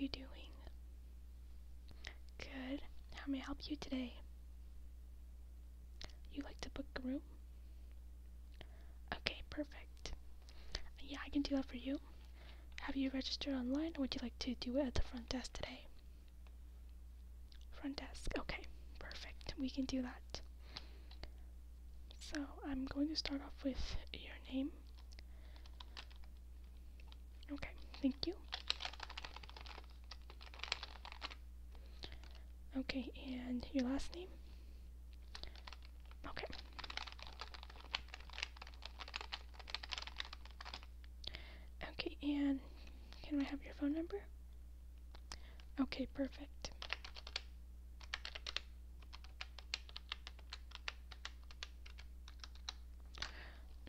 you doing? Good. How may I help you today? You like to book a room? Okay, perfect. Yeah, I can do that for you. Have you registered online, or would you like to do it at the front desk today? Front desk. Okay, perfect. We can do that. So I'm going to start off with your name. Okay, thank you. Okay, and your last name? Okay. Okay, and can I have your phone number? Okay, perfect.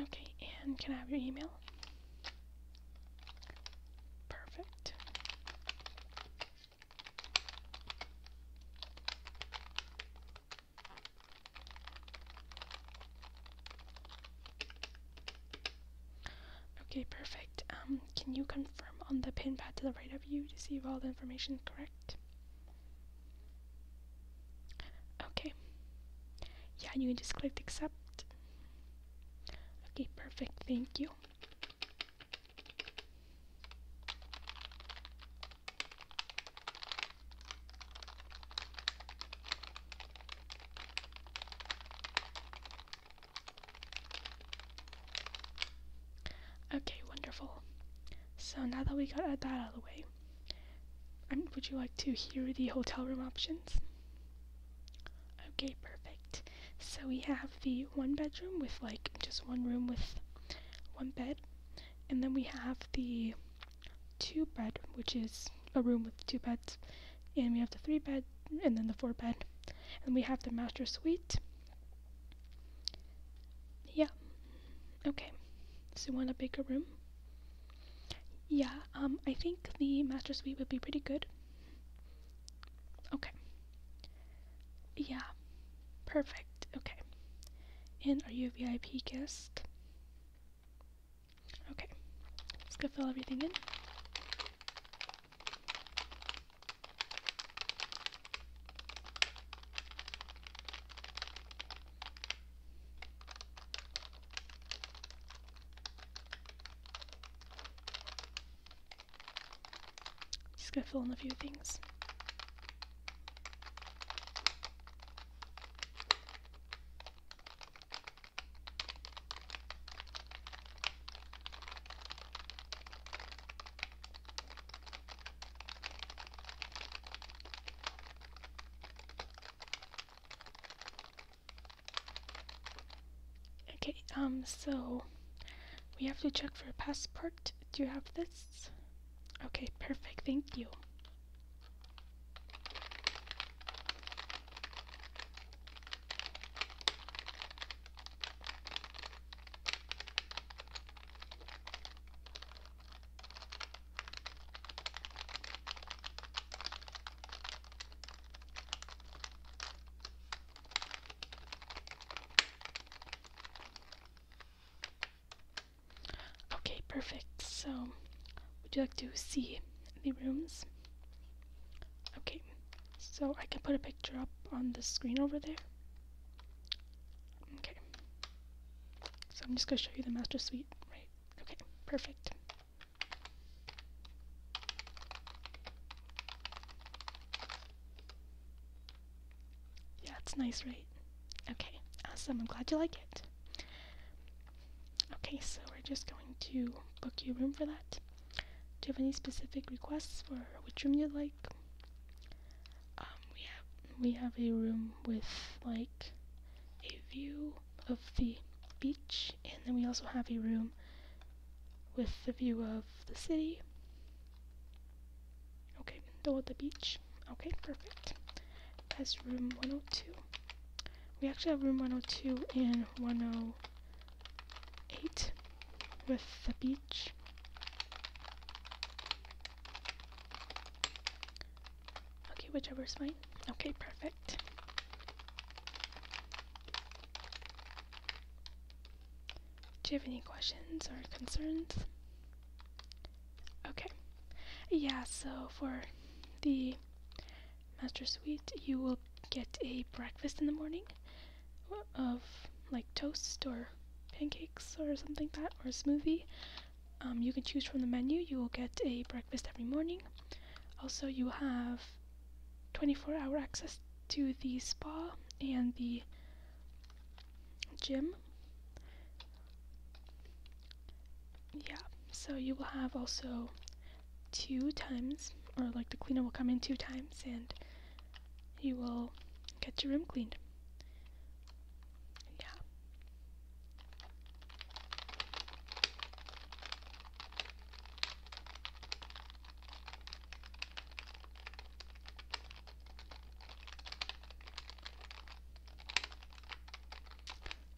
Okay, and can I have your email? Perfect. Okay, perfect. Can you confirm on the pin pad to the right of you to see if all the information is correct? Okay. Yeah, and you can just click accept. Okay, perfect, thank you. Okay, wonderful. So now that we got that out of the way, would you like to hear the hotel room options? Okay, perfect. So we have the one bedroom with like just one room with one bed, and then we have the two bed, which is a room with two beds, and we have the three bed, and then the four bed, and we have the master suite. Yeah. Okay. So you want a bigger room? Yeah. I think the master suite would be pretty good. Okay. Yeah. Perfect. Okay. And are you a VIP guest? Okay. Let's go fill everything in. Just go fill in a few things. So we have to check for a passport. Do you have this? Okay, perfect, thank you. Perfect, so would you like to see the rooms? Okay, so I can put a picture up on the screen over there. Okay, so I'm just going to show you the master suite, right? Okay, perfect. Yeah, it's nice, right? Okay, awesome, I'm glad you like it. Okay, so we're just going to book you a room for that. Do you have any specific requests for which room you'd like? We have a room with like a view of the beach, and then we also have a room with the view of the city. Okay, though at the beach. Okay, perfect. That's room 102. We actually have room 102 and 103. With the beach. Okay, whichever is mine. Okay, perfect. Do you have any questions or concerns? Okay. Yeah, so for the master suite, you will get a breakfast in the morning of like toast or pancakes or something like that, or a smoothie. You can choose from the menu. You will get a breakfast every morning. Also, you have 24-hour access to the spa and the gym. Yeah, so you will have also 2 times, or like the cleaner will come in 2 times and you will get your room cleaned.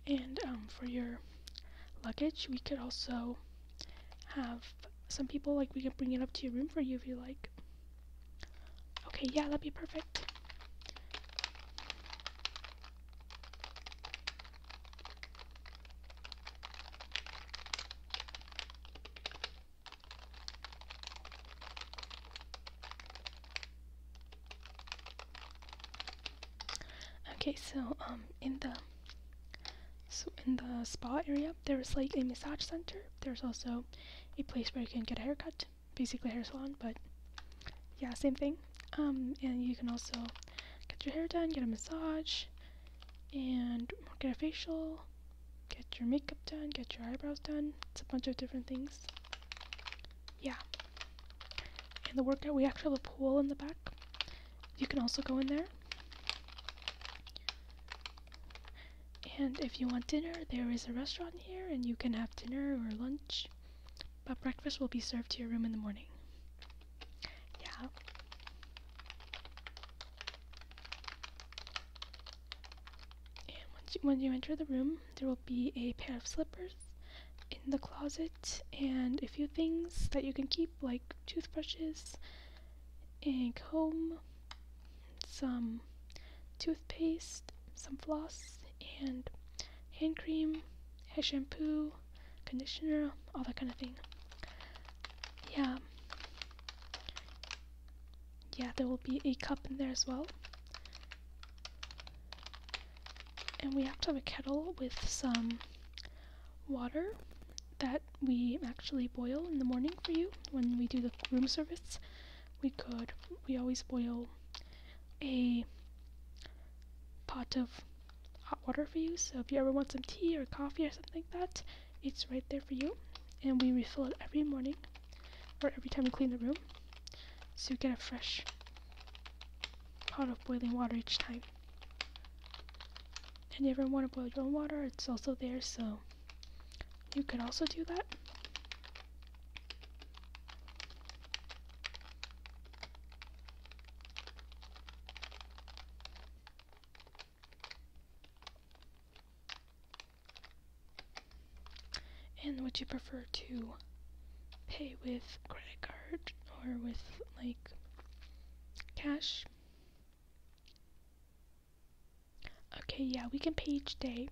And for your luggage, we could also have some people, like, we can bring it up to your room for you if you like. Okay, yeah, that'd be perfect. Okay, so in the spa area, there's like a massage center. There's also a place where you can get a haircut, basically a hair salon, but yeah, same thing. And you can also get your hair done, get a massage, and get a facial, get your makeup done, get your eyebrows done. It's a bunch of different things. Yeah. And the workout, we actually have a pool in the back. You can also go in there. And if you want dinner, there is a restaurant here, and you can have dinner or lunch, but breakfast will be served to your room in the morning. Yeah. And when you enter the room, there will be a pair of slippers in the closet, and a few things that you can keep, like toothbrushes, a comb, some toothpaste, some floss, and hand cream, hair shampoo, conditioner, all that kind of thing. Yeah. Yeah, there will be a cup in there as well. And we have to have a kettle with some water that we actually boil in the morning for you. When we do the room service, we always boil a pot of hot water for you, so if you ever want some tea or coffee or something like that, it's right there for you. And we refill it every morning, or every time we clean the room, so you get a fresh pot of boiling water each time. And if you ever want to boil your own water, it's also there, so you could also do that. And would you prefer to pay with credit card or with like cash? Okay, yeah, we can pay each day.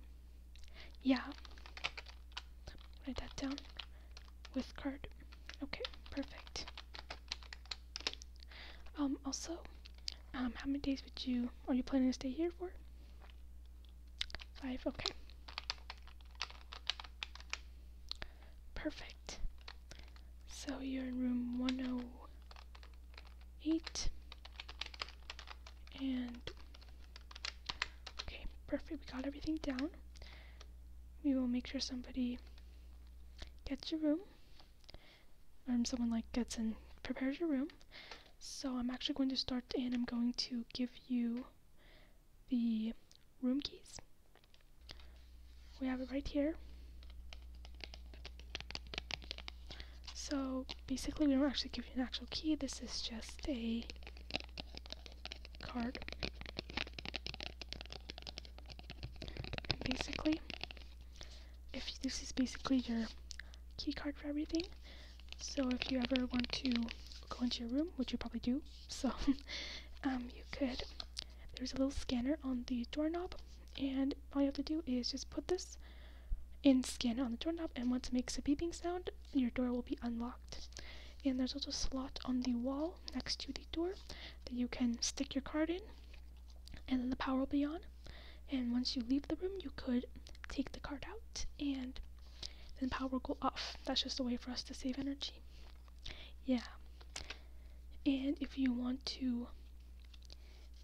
Yeah, write that down, with card. Okay, perfect. Also, how many days are you planning to stay here for? 5. Okay. Perfect. So you're in room 108. And okay, perfect. We got everything down. We will make sure somebody gets your room, or someone like gets and prepares your room. So I'm actually going to start, and I'm going to give you the room keys. We have it right here. So basically, we don't actually give you an actual key. This is just a card. And basically, this is basically your key card for everything. So if you ever want to go into your room, which you probably do, so you could. There's a little scanner on the doorknob, and all you have to do is just put this and scan it on the doorknob, and once it makes a beeping sound, your door will be unlocked. And there's also a slot on the wall next to the door that you can stick your card in, and then the power will be on. And once you leave the room, you could take the card out, and then power will go off. That's just a way for us to save energy. Yeah. And if you want to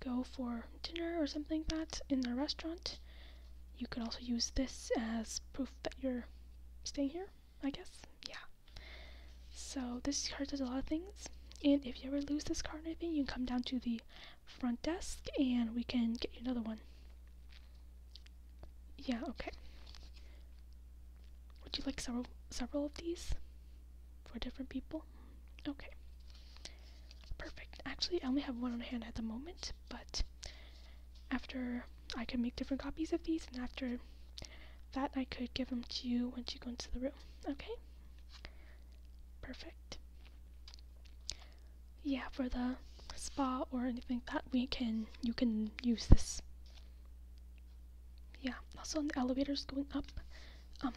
go for dinner or something like that in a restaurant, you could also use this as proof that you're staying here, I guess. Yeah. So this card does a lot of things, and if you ever lose this card or anything, you can come down to the front desk and we can get you another one. Yeah, okay. Would you like several of these for different people? Okay. Perfect. Actually, I only have one on hand at the moment, but after I can make different copies of these, and after that I could give them to you once you go into the room. Okay? Perfect. Yeah, for the spa or anything like that, you can use this. Yeah, also on the elevators going up,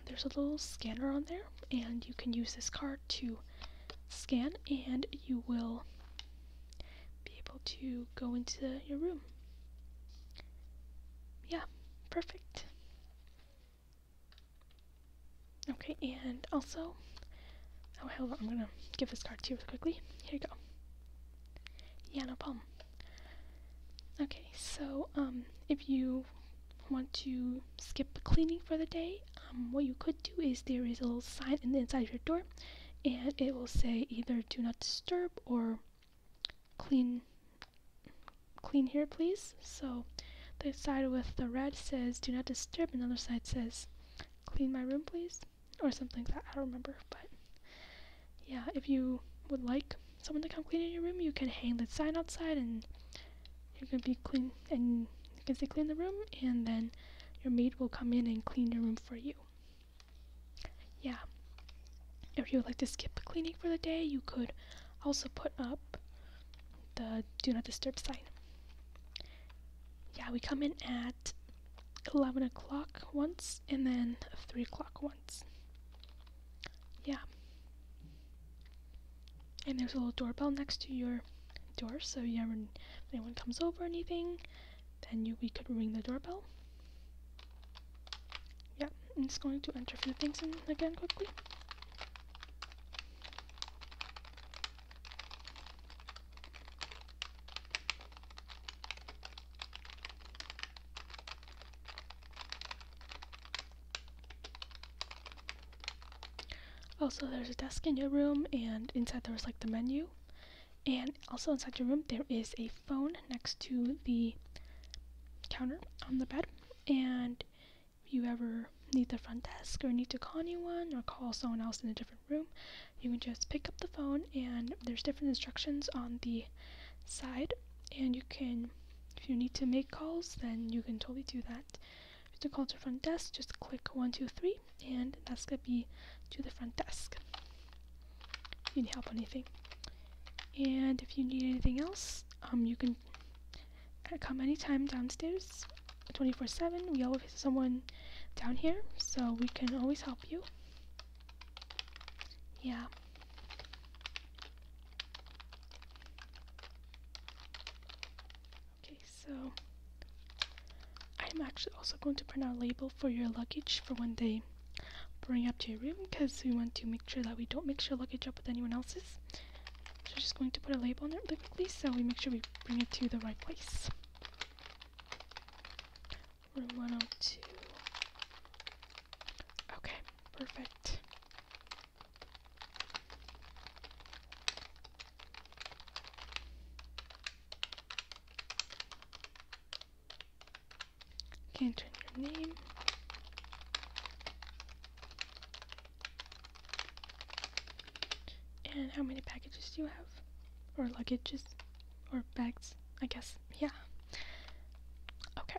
there's a little scanner on there, and you can use this card to scan, and you will be able to go into your room. Yeah, perfect. Okay, and also, oh, hold on, I'm gonna give this card to you quickly. Here you go. Yeah, no problem. Okay, so, if you want to skip cleaning for the day, what you could do is there is a little sign in the inside of your door, and it will say either do not disturb or clean here please. So the side with the red says do not disturb, and the other side says clean my room please, or something like that. I don't remember, but yeah, if you would like someone to come clean in your room, you can hang the sign outside, and you can be clean, and you can say clean the room, and then your maid will come in and clean your room for you. Yeah. If you would like to skip cleaning for the day, you could also put up the do not disturb sign. Yeah, we come in at 11 o'clock once, and then 3 o'clock once. Yeah. And there's a little doorbell next to your door, so if anyone comes over or anything, then we could ring the doorbell. Yeah, I'm just going to enter a few things in again quickly. Also, there's a desk in your room, and inside there's like the menu, and also inside your room there is a phone next to the counter on the bed, and if you ever need the front desk or need to call anyone or call someone else in a different room, you can just pick up the phone, and there's different instructions on the side, and you can, if you need to make calls, then you can totally do that. To call to the front desk, just click 1, 2, 3, and that's gonna be to the front desk. If you need help on anything, and if you need anything else, you can come anytime downstairs, 24/7. We always have someone down here, so we can always help you. Yeah. Okay, so. I'm actually also going to print out a label for your luggage for when they bring up to your room, because we want to make sure that we don't mix your luggage up with anyone else's. So I'm just going to put a label on it really quickly so we make sure we bring it to the right place. Room 102. Okay, perfect. Enter your name. And how many packages do you have? Or luggages? Or bags, I guess. Yeah. Okay.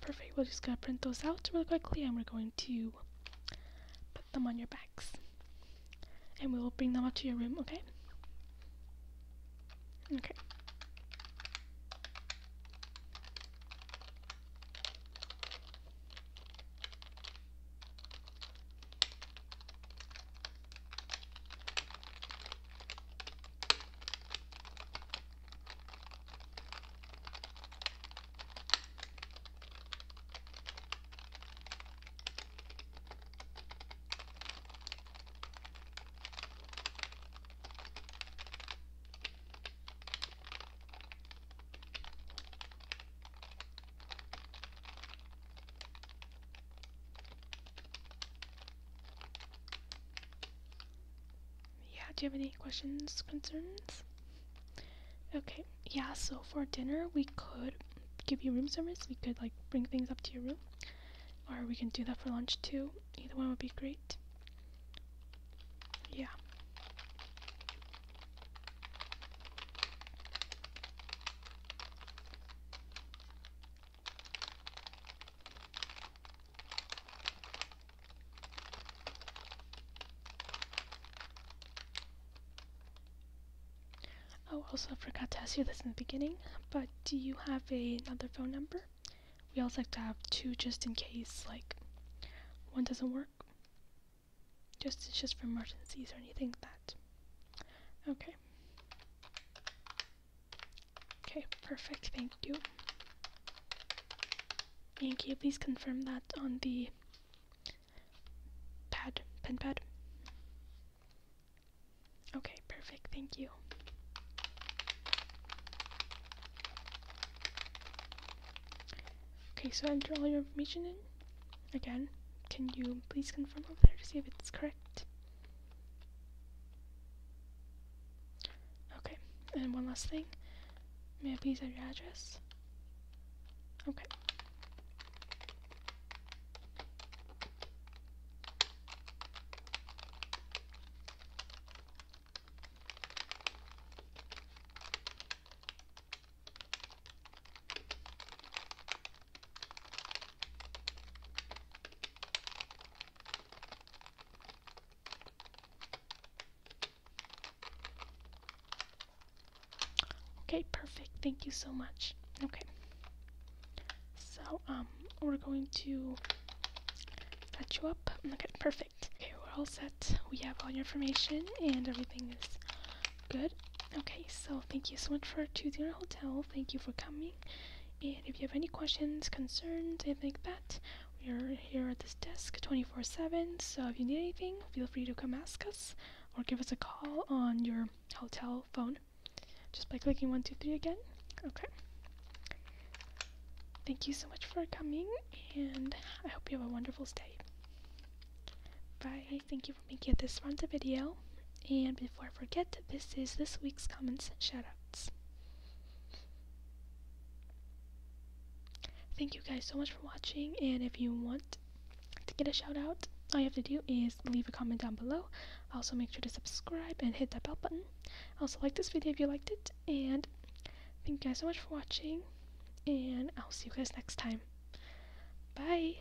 Perfect. We're just going to print those out really quickly, and we're going to put them on your bags. And we will bring them up to your room, okay? Okay. do you have any questions, concerns? Okay, yeah, so for dinner, we could give you room service. We could, like, bring things up to your room. Or we can do that for lunch, too. Either one would be great. Yeah. Oh, also I forgot to ask you this in the beginning, but do you have another phone number? We always like to have two just in case, like, one doesn't work. It's just for emergencies or anything like that. Okay. Okay, perfect, thank you. And can you please confirm that on the pad, pen pad? Okay, perfect, thank you. Okay, so enter all your information in. Again, can you please confirm over there to see if it's correct? Okay, and one last thing. May I please have your address? Okay. Okay, perfect. Thank you so much. Okay. So, we're going to set you up. Okay, perfect. Okay, we're all set. We have all your information and everything is good. Okay, so thank you so much for choosing our hotel. Thank you for coming. And if you have any questions, concerns, anything like that, we're here at this desk 24/7. So if you need anything, feel free to come ask us or give us a call on your hotel phone. Just by clicking 1, 2, 3 again. Okay. Thank you so much for coming, and I hope you have a wonderful stay. Bye. Thank you for making it this far into the video. And before I forget, this is this week's comments and shoutouts. Thank you guys so much for watching, and if you want to get a shoutout, all you have to do is leave a comment down below. Also make sure to subscribe and hit that bell button. Also like this video if you liked it. And thank you guys so much for watching. And I'll see you guys next time. Bye!